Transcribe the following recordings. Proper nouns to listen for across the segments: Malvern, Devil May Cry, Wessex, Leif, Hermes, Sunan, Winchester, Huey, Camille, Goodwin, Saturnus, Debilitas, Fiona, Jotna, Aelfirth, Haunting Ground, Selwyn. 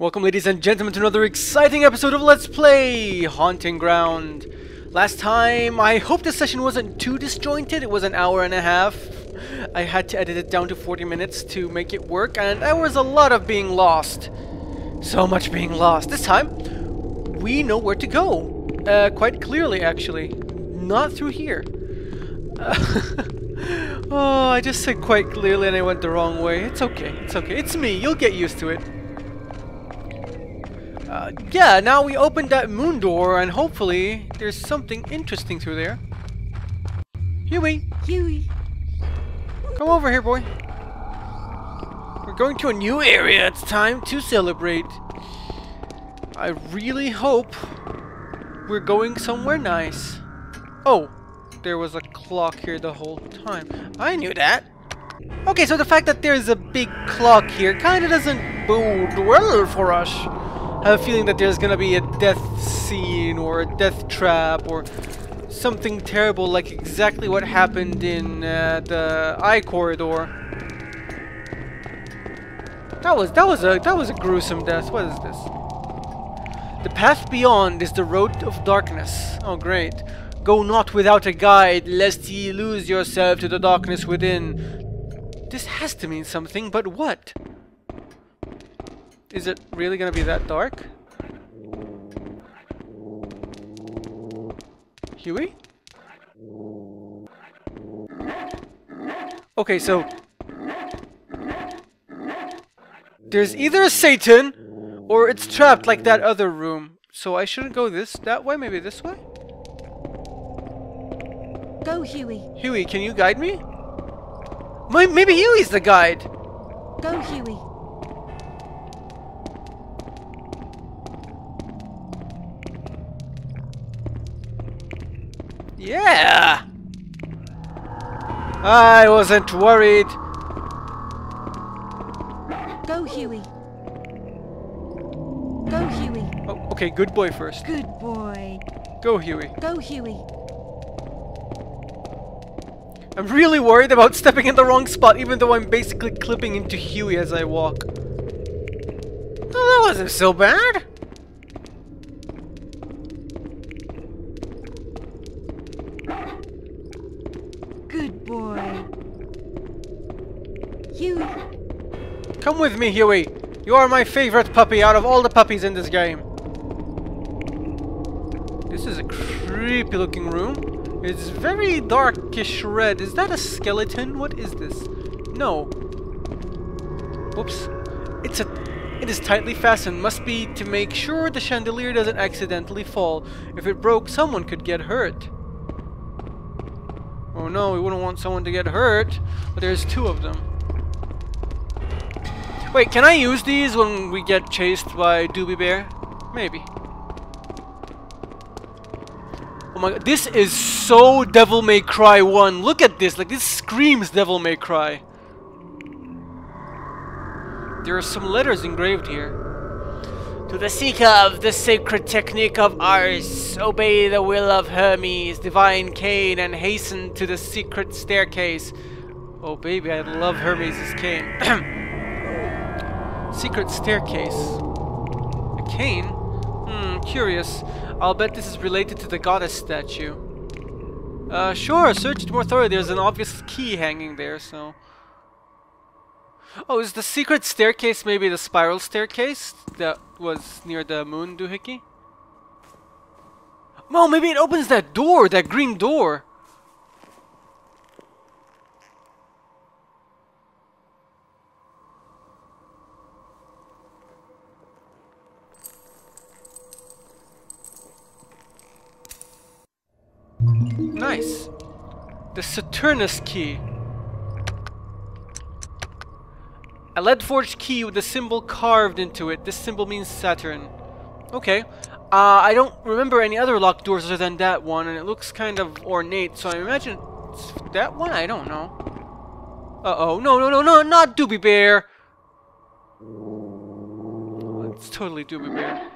Welcome, ladies and gentlemen, to another exciting episode of Let's Play Haunting Ground. Last time, I hope this session wasn't too disjointed. It was an hour and a half. I had to edit it down to 40 minutes to make it work, and there was a lot of being lost. So much being lost. This time, we know where to go. Quite clearly, actually. Not through here. Oh, I just said quite clearly and I went the wrong way. It's okay, it's okay. It's me, you'll get used to it. Yeah, now we opened that moon door and hopefully there's something interesting through there. Huey! Huey! Come over here, boy. We're going to a new area. It's time to celebrate. I really hope we're going somewhere nice. Oh, there was a clock here the whole time. I knew that. Okay, so the fact that there's a big clock here kind of doesn't bode well for us. I have a feeling that there's gonna be a death scene or a death trap or something terrible, like exactly what happened in the eye corridor. That was a gruesome death. What is this? The path beyond is the road of darkness. Oh great. Go not without a guide, lest ye lose yourself to the darkness within. This has to mean something, but what? Is it really gonna be that dark? Huey? Okay, so there's either a Satan or it's trapped like that other room. So I shouldn't go that way, maybe this way? Go, Huey. Huey, can you guide me? Maybe Huey's the guide. Go, Huey. Yeah! I wasn't worried. Go, Huey. Go, Huey. Oh, okay, good boy first. Good boy. Go, Huey. Go, Huey. I'm really worried about stepping in the wrong spot, even though I'm basically clipping into Huey as I walk. Oh, that wasn't so bad. Come with me, Huey. You are my favorite puppy out of all the puppies in this game. This is a creepy looking room. It's very darkish red. Is that a skeleton? What is this? No. Whoops. It is tightly fastened. Must be to make sure the chandelier doesn't accidentally fall. If it broke, someone could get hurt. Oh no, we wouldn't want someone to get hurt. But there's two of them. Wait, can I use these when we get chased by Doobie Bear? Maybe. Oh my god, this is so Devil May Cry 1. Look at this, like this screams Devil May Cry. There are some letters engraved here. To the seeker of the sacred technique of Ars, obey the will of Hermes, divine cane, and hasten to the secret staircase. Oh baby, I love Hermes' cane. Secret staircase. A cane? Curious. I'll bet this is related to the goddess statue. Sure, search it more thoroughly. There's an obvious key hanging there, so... Oh, is the secret staircase maybe the spiral staircase that was near the moon doohickey? No, maybe it opens that door, that green door! Nice. The Saturnus key. A lead-forged key with a symbol carved into it. This symbol means Saturn. Okay. I don't remember any other locked doors other than that one, and it looks kind of ornate, so I imagine it's that one? I don't know. Uh-oh. No, no, no, no, not Doobie Bear! It's totally Doobie Bear.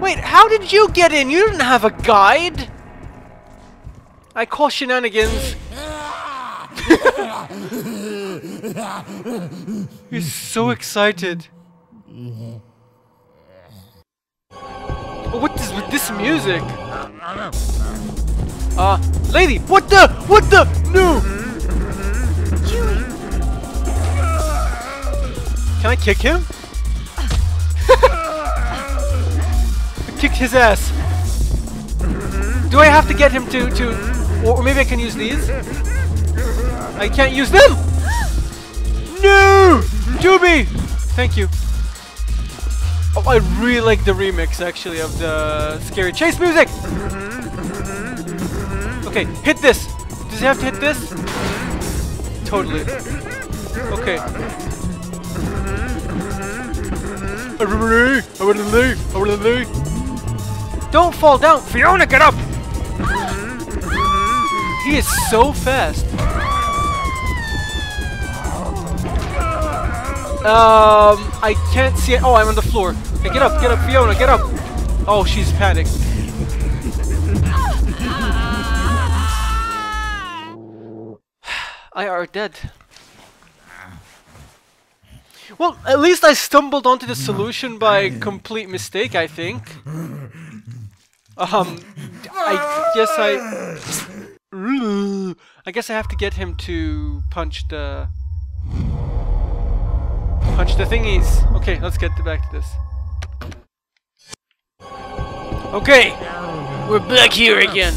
Wait, how did you get in? You didn't have a guide! I call shenanigans. He's so excited. What is with this music? Lady, what the, no! Can I kick him? I kicked his ass. Do I have to get him to, or maybe I can use these? I can't use them! No! Doobie! Thank you. Oh, I really like the remix, actually, of the scary chase music! Okay, hit this! Does he have to hit this? Totally. Okay. Don't fall down! Fiona, get up! He is so fast. I can't see it. Oh, I'm on the floor. Hey, get up, Fiona, get up. Oh, she's panicked. I are dead. Well, at least I stumbled onto the solution by complete mistake, I think. I guess I have to get him to punch the... punch the thingies. Okay, let's get back to this. Okay, we're back here again.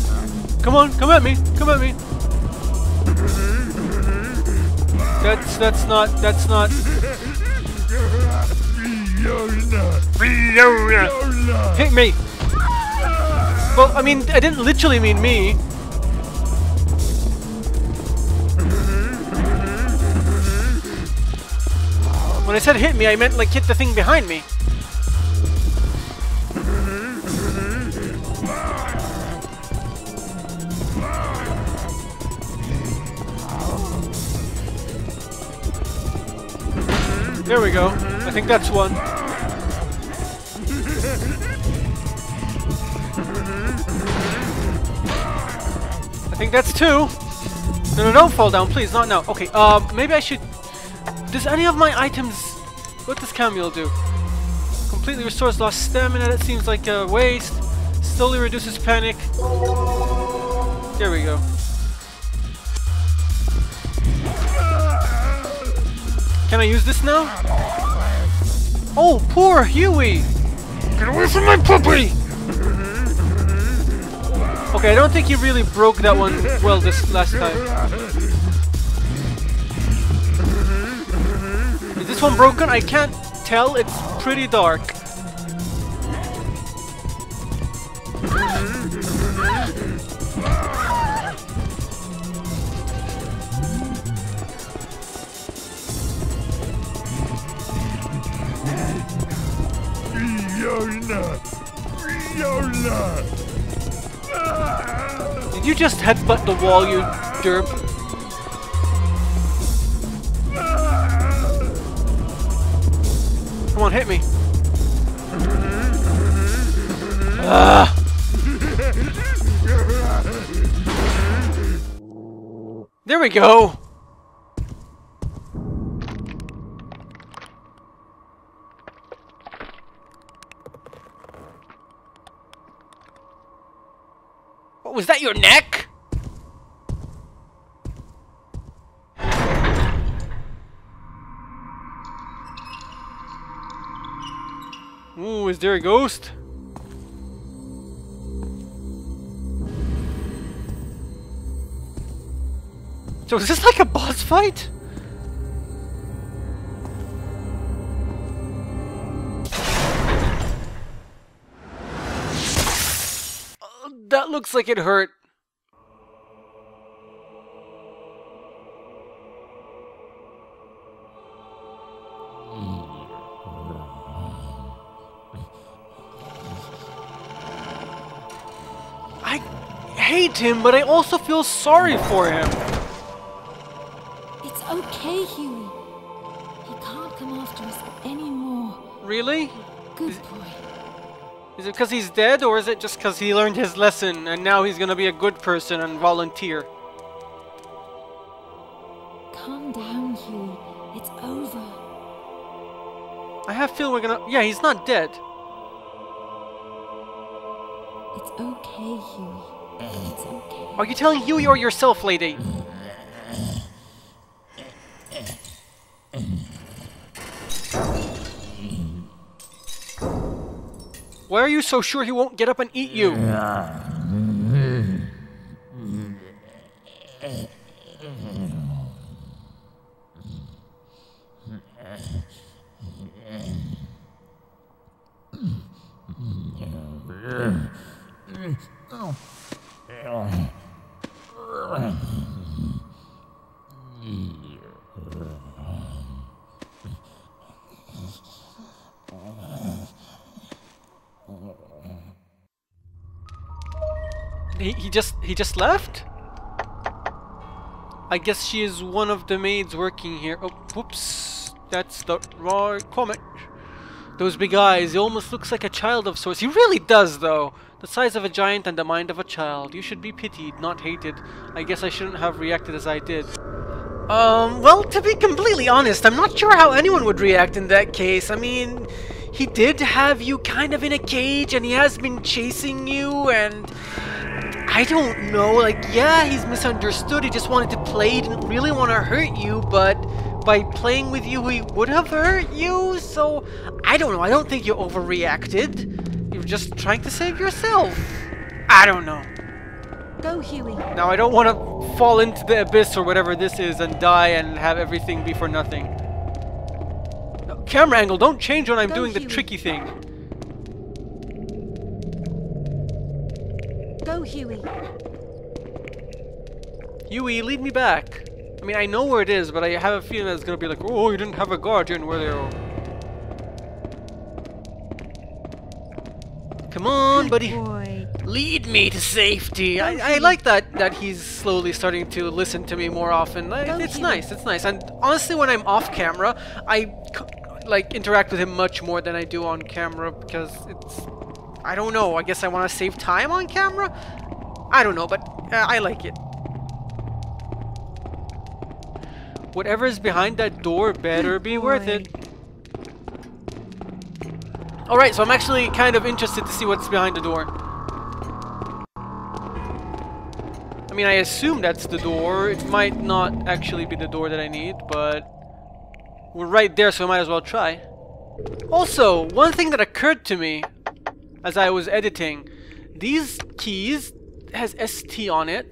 Come on, come at me, come at me. That's not. Hit me. Well, I mean, I didn't literally mean me. When I said hit me, I meant like hit the thing behind me. There we go. I think that's one. I think that's two. No, no, don't fall down, please. Not now. Okay, maybe I should... Does any of my items... What does Camille do? Completely restores lost stamina, that seems like a waste. Slowly reduces panic. There we go. Can I use this now? Oh, poor Huey! Get away from my puppy! Okay, I don't think he really broke that one well this last time. This one broken? I can't tell. It's pretty dark. Did you just headbutt the wall, you derp? Come on, hit me. There we go. What was that, your neck? Ooh, is there a ghost? So is this like a boss fight? That looks like it hurt. Him, but I also feel sorry for him. It's okay, Huey. He can't come after us anymore. Really? Good boy. Is it because he's dead, or is it just because he learned his lesson and now he's gonna be a good person and volunteer? Calm down, Huey. It's over. I have a feeling we're gonna... Yeah, he's not dead. It's okay, Huey. It's okay. Are you telling Huey or yourself, lady? Why are you so sure he won't get up and eat you? He just left? I guess she is one of the maids working here. Oh, whoops. That's the wrong comic. Those big eyes. He almost looks like a child of sorts. He really does, though. The size of a giant and the mind of a child. You should be pitied, not hated. I guess I shouldn't have reacted as I did. Well, to be completely honest, I'm not sure how anyone would react in that case. I mean, he did have you kind of in a cage, and he has been chasing you, and... I don't know, like, yeah, he's misunderstood, he just wanted to play, he didn't really want to hurt you, but by playing with you, he would have hurt you, so, I don't know, I don't think you overreacted. You were just trying to save yourself. I don't know. Go, Huey. Now, I don't want to fall into the abyss or whatever this is and die and have everything be for nothing. No, camera angle, don't change when I'm doing the tricky thing. Go, Huey. Huey, lead me back. I mean, I know where it is, but I have a feeling that it's gonna be like, oh, you didn't have a guardian, where they are. Come on, good buddy. Boy. Lead me to safety. I like that he's slowly starting to listen to me more often. It's nice, it's nice. And honestly, when I'm off camera, I like interact with him much more than I do on camera because it's... I don't know, I guess I want to save time on camera? I don't know, but I like it. Whatever is behind that door better be worth it. Alright, so I'm actually kind of interested to see what's behind the door. I mean, I assume that's the door. It might not actually be the door that I need, but... We're right there, so I might as well try. Also, one thing that occurred to me... as I was editing, these keys has ST on it,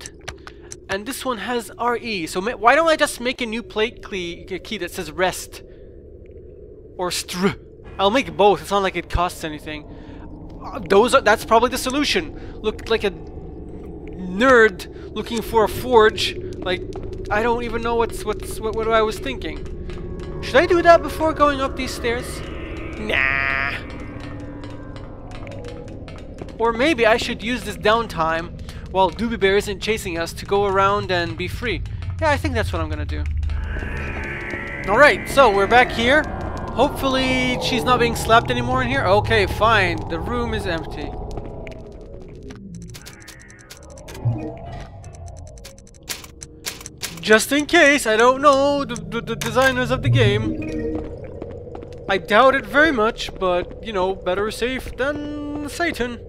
and this one has RE. So why don't I just make a new plate key that says rest or str? I'll make both. It's not like it costs anything. That's probably the solution. Looked like a nerd looking for a forge. Like I don't even know what I was thinking. Should I do that before going up these stairs? Nah. Or maybe I should use this downtime while Doobie Bear isn't chasing us to go around and be free. Yeah, I think that's what I'm gonna do. Alright, so we're back here. Hopefully she's not being slapped anymore in here. Okay, fine. The room is empty. Just in case, I don't know, the designers of the game. I doubt it very much, but, you know, better safe than Satan.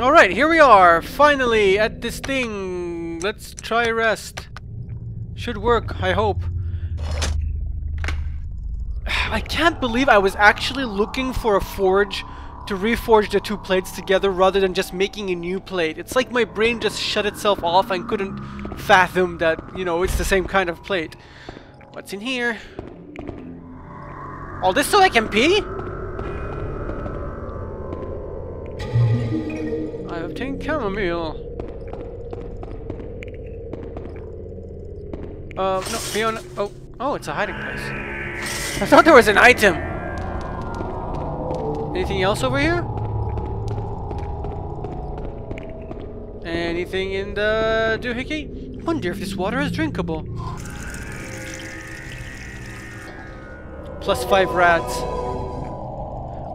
Alright, here we are, finally, at this thing. Let's try rest. Should work, I hope. I can't believe I was actually looking for a forge to reforge the two plates together rather than just making a new plate. It's like my brain just shut itself off and couldn't fathom that, you know, it's the same kind of plate. What's in here? All this so I can pee? I obtained chamomile. No, Fiona. Oh, it's a hiding place. I thought there was an item. Anything else over here? Anything in the doohickey? Wonder if this water is drinkable. +5 rats.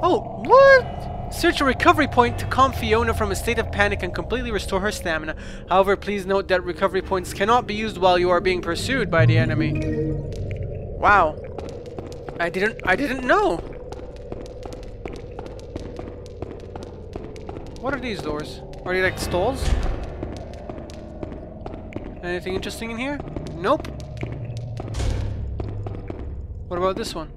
Oh, what? Search a recovery point to calm Fiona from a state of panic and completely restore her stamina. However, please note that recovery points cannot be used while you are being pursued by the enemy. Wow. I didn't know. What are these doors? Are they like stalls? Anything interesting in here? Nope. What about this one?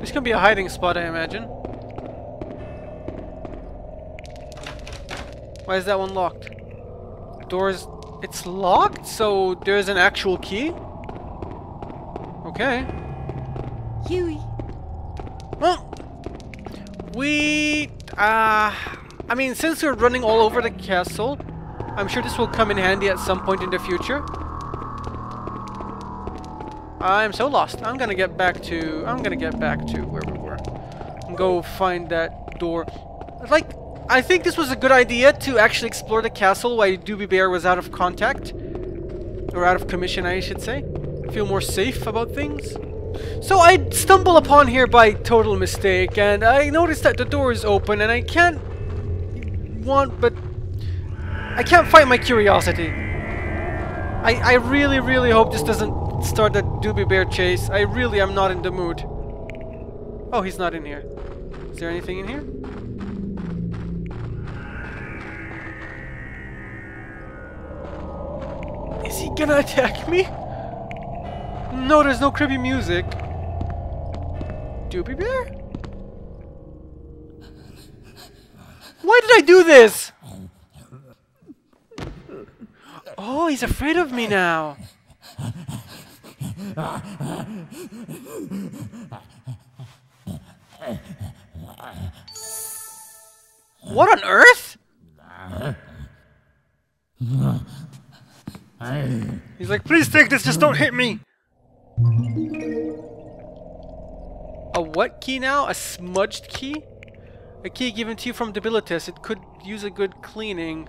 This can be a hiding spot, I imagine. Why is that one locked? Doors... It's locked, so there's an actual key? Okay. Huey. Well... We... I mean, since we're running all over the castle, I'm sure this will come in handy at some point in the future. I'm so lost. I'm gonna get back to where we were. And go find that door. Like, I think this was a good idea to actually explore the castle while Doobie Bear was out of contact. Or out of commission, I should say. Feel more safe about things. So I stumble upon here by total mistake, and I notice that the door is open, and I can't fight my curiosity. I really, really hope this doesn't start that Doobie Bear chase. I really am not in the mood. Oh, he's not in here. Is there anything in here? Is he gonna attack me? No, there's no creepy music. Doobie Bear? Why did I do this? Oh, he's afraid of me now. What on earth? He's like, please take this, just don't hit me! A what key now? A smudged key? A key given to you from Debilitas. It could use a good cleaning.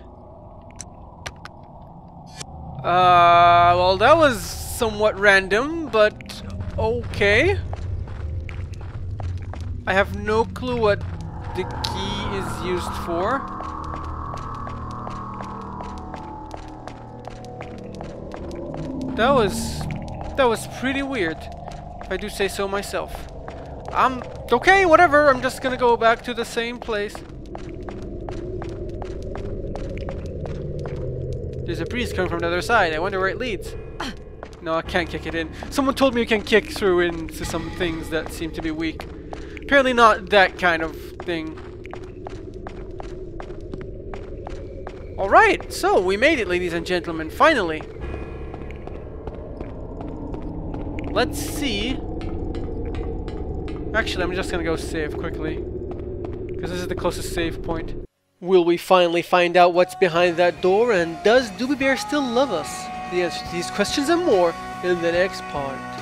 Well, that was somewhat random, but okay. I have no clue what the key is used for. That was pretty weird, if I do say so myself. Okay, whatever, I'm just gonna go back to the same place. There's a breeze coming from the other side. I wonder where it leads. No, I can't kick it in. Someone told me you can kick through into some things that seem to be weak. Apparently not that kind of thing. Alright, so we made it, ladies and gentlemen, finally. Let's see. Actually, I'm just gonna go save quickly, because this is the closest save point. Will we finally find out what's behind that door, and does Doobie Bear still love us? The answer to these questions and more in the next part.